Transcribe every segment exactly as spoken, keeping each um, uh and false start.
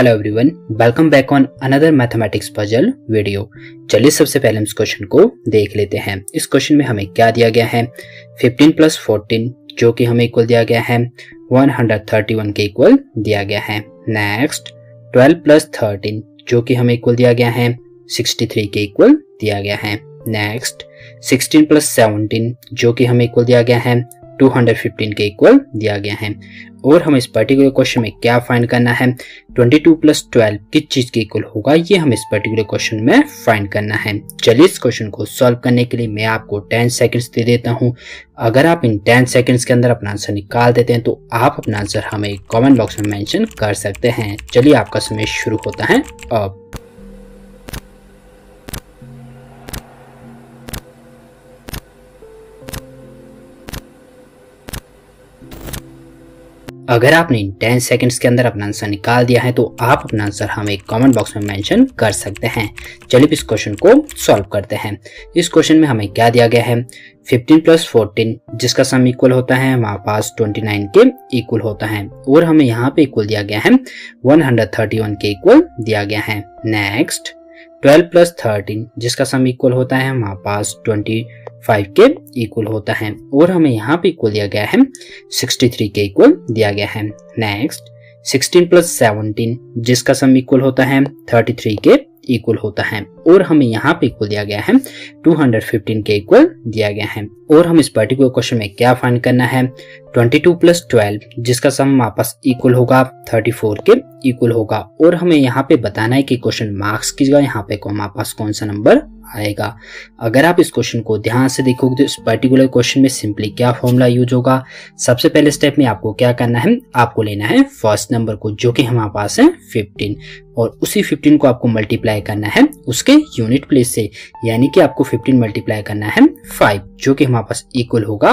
Hello everyone, welcome back on another mathematics puzzle video. चलिए सबसे पहले हम इस क्वेश्चन को देख लेते हैं। इस क्वेश्चन में हमें क्या दिया गया है, फिफ्टीन प्लस फोर्टीन जो कि हमें इक्वल दिया गया है वन हंड्रेड थर्टी वन के इक्वल दिया गया है। नेक्स्ट ट्वेल्व प्लस थर्टीन जो कि हमें इक्वल दिया गया है सिक्सटी थ्री के इक्वल दिया गया है। नेक्स्ट सिक्सटीन प्लस सेवनटीन जो कि हमें इक्वल दिया गया है टू हंड्रेड फिफ्टीन के इक्वल दिया गया है। और हमें इस पर्टिकुलर क्वेश्चन में क्या फाइंड करना है, ट्वेंटी टू प्लस ट्वेल्व किस चीज के इक्वल होगा, ये हमें इस पर्टिकुलर क्वेश्चन में फाइंड करना है। चलिए इस क्वेश्चन को सॉल्व करने के लिए मैं आपको टेन सेकंड्स दे देता हूं। अगर आप इन टेन सेकंड्स के अंदर अपना आंसर निकाल देते हैं तो आप अपना आंसर हमें कॉमेंट बॉक्स में मैंशन कर सकते हैं। चलिए आपका समय शुरू होता है अब। अगर आपने टेन सेकंड्स के अंदर अपना आंसर निकाल दिया है तो आप अपना आंसर हमें कमेंट बॉक्स में मेंशन कर सकते हैं। चलिए इस क्वेश्चन को सॉल्व करते हैं। इस क्वेश्चन में हमें क्या दिया गया है, फिफ्टीन प्लस फोर्टीन जिसका सम इक्वल होता है हमारे पास ट्वेंटी नाइन के इक्वल होता है। और हमें यहाँ पे इक्वल दिया गया है वन हंड्रेड थर्टी वन के इक्वल दिया गया है। नेक्स्ट ट्वेल्व प्लस थर्टीन जिसका सम इक्वल होता है हमारे पास ट्वेंटी फाइव के इक्वल होता है। और हमें यहाँ पे इक्वल दिया गया है सिक्सटी थ्री के इक्वल दिया गया है। नेक्स्ट सिक्सटीन प्लस सेवनटीन जिसका सम इक्वल होता है थर्टी थ्री के इक्वल होता है। और हमें यहाँ पे इक्वल दिया गया है टू हंड्रेड फिफ्टीन के इक्वल दिया गया है। और हम इस पर्टिकुलर क्वेश्चन में क्या फाइंड करना है, ट्वेंटी टू प्लस ट्वेल्व जिसका सम आपस इक्वल होगा थर्टी फोर के इक्वल होगा। और हमें यहाँ पे बताना है कि क्वेश्चन मार्क्स की जगह यहाँ पे हमारे पास कौन सा नंबर आएगा। अगर आप इस क्वेश्चन को ध्यान से देखोगे तो इस पर्टिकुलर क्वेश्चन में सिंपली क्या फॉर्मूला यूज होगा, सबसे पहले स्टेप में आपको क्या करना है, आपको लेना है फर्स्ट नंबर को जो कि हमारे पास है फिफ्टीन, और उसी फिफ्टीन को आपको मल्टीप्लाई करना है उसके यूनिट प्लेस से, यानी कि आपको फिफ्टीन मल्टीप्लाई करना है फाइव जो कि हमारे पास इक्वल होगा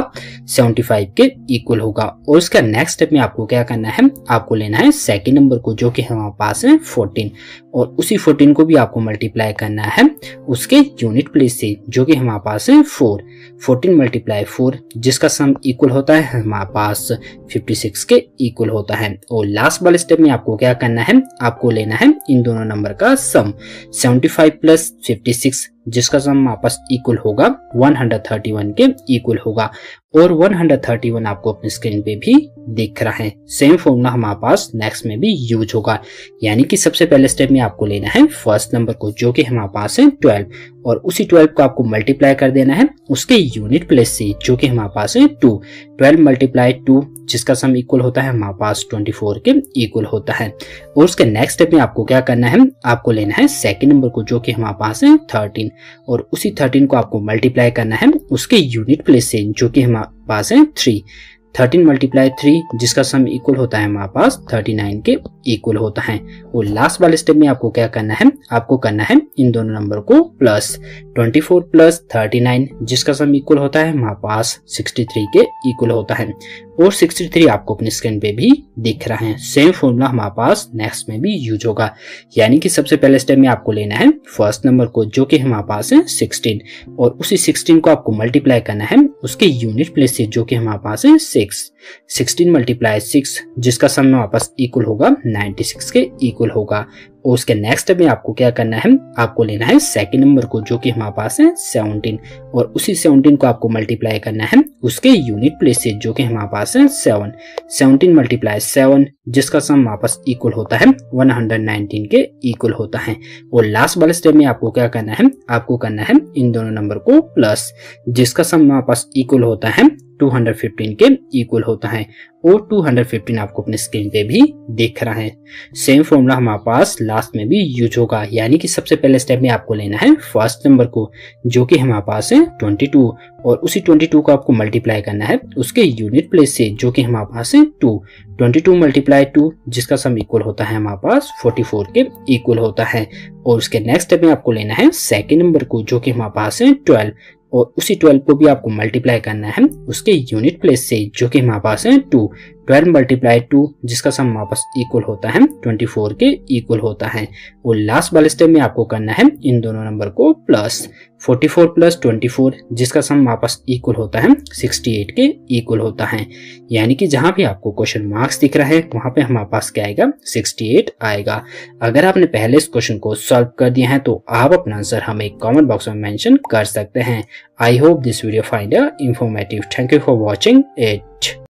सेवेंटी फाइव के इक्वल होगा। और उसका नेक्स्ट स्टेप में आपको क्या करना है, आपको लेना है सेकंड नंबर को जो कि हमारे पास है फोर्टीन, और उसी फोर्टीन को भी आपको मल्टीप्लाई करना है उसके यूनिट प्लेस से जो कि हमारे पास है फोर। फोर्टीन मल्टीप्लाई फोर जिसका सम इक्वल होता है हमारे पास फिफ्टी सिक्स के इक्वल होता है। और लास्ट वाले स्टेप में आपको क्या करना है, आपको लेना है इन दोनों नंबर का sum seventy five plus fifty six जिसका सम आपस इक्वल होगा वन हंड्रेड थर्टी वन के इक्वल होगा। और वन हंड्रेड थर्टी वन आपको अपने स्क्रीन पे भी दिख रहा है। सेम फॉर्मूला हमारे पास नेक्स्ट में भी यूज होगा, यानी कि सबसे पहले स्टेप में आपको लेना है फर्स्ट नंबर को जो कि हमारे पास है ट्वेल्व, और उसी ट्वेल्व को आपको मल्टीप्लाई कर देना है उसके यूनिट प्लेस से जो कि हमारे पास है टू। ट्वेल्व मल्टीप्लाई टू जिसका सम इक्वल होता है हमारे पास ट्वेंटी फोर के इक्वल होता है। और उसके नेक्स्ट स्टेप में आपको क्या करना है, आपको लेना है सेकंड नंबर को जो कि हमारे पास है थर्टीन, और उसी थर्टीन को आपको मल्टीप्लाई करना है उसके यूनिट प्लेस से जो कि हमारे पास है थ्री। थर्टीन मल्टीप्लाई थ्री जिसका सम इक्वल होता है हमारे पास थर्टी नाइन के इक्वल होता है। और लास्ट वाले स्टेप में आपको क्या करना है, आपको करना है इन दोनों नंबर को plus. Twenty four plus thirty nine जिसका सम इक्वल होता है हमारे पास सिक्सटी थ्री के इक्वल होता है। और सिक्सटी थ्री आपको अपने स्क्रीन पे भी दिख रहा है। सेम फॉर्मूला हमारे पास नेक्स्ट में भी यूज होगा, यानी कि सबसे पहले स्टेप में आपको लेना है फर्स्ट नंबर को जो कि हमारे पास है सिक्सटीन, और उसी सिक्सटीन को आपको मल्टीप्लाई करना है उसके यूनिट प्लेस से जो कि हमारे पास है सिक्स। सिक्सटीन मल्टीप्लाई सिक्स जिसका सम आपस इक्वल होगा नाइंटी सिक्स के इक्वल होगा। और उसके नेक्स्ट में आपको क्या करना है, आपको लेना है सेकंड नंबर को जो कि हमारे पास है सेवनटीन, और उसी सेवनटीन को आपको मल्टीप्लाई करना है उसके यूनिट प्लेस से जो कि हमारे पास है सेवन। सेवनटीन मल्टीप्लाई सेवन जिसका सम आपस इक्वल होता है वन हंड्रेड नाइनटीन के इक्वल होता है। और लास्ट वाले स्टेप में आपको क्या करना है, आपको करना है इन दोनों नंबर को प्लस जिसका सम आपस इक्वल होता है टू हंड्रेड फिफ्टीन के इक्वल होता है। और टू हंड्रेड फिफ्टीन आपको अपने स्क्रीन पे भी दिख रहा है। सेम फॉर्मूला हमारे पास लास्ट में भी यूज होगा, यानी कि सबसे पहले स्टेप में आपको लेना है फर्स्ट नंबर को जो कि हमारे पास है ट्वेंटी टू, और उसी ट्वेंटी टू को आपको मल्टीप्लाई करना है उसके यूनिट प्लेस से जो कि हमारे पास है two. Twenty two multiply two जिसका सम इक्वल होता है हमारे पास फोर्टी फोर के इक्वल होता है। और उसके नेक्स्ट स्टेप में आपको लेना है सेकेंड नंबर को जो कि हमारे पास है ट्वेल्व, और उसी ट्वेल्व को भी आपको मल्टीप्लाई करना है उसके यूनिट प्लेस से जो कि हमारे पास है टू। ट्वेल्व मल्टीप्लाई टू जिसका सम वापस इक्वल होता है चौबीस के इक्वल होता है। वो लास्ट वाले स्टेप में आपको करना है इन दोनों नंबर को प्लस। चौवालीस प्लस चौबीस जिसका सम वापस इक्वल होता है अड़सठ के इक्वल होता है। यानी कि जहाँ भी आपको क्वेश्चन मार्क्स दिख रहा है वहाँ पे हमारे पास क्या आएगा अड़सठ आएगा। अगर आपने पहले इस क्वेश्चन को सॉल्व कर दिया है तो आप अपना आंसर हमें कमेंट बॉक्स में मेंशन कर सकते हैं। I hope this video find informative. Thank you for watching it.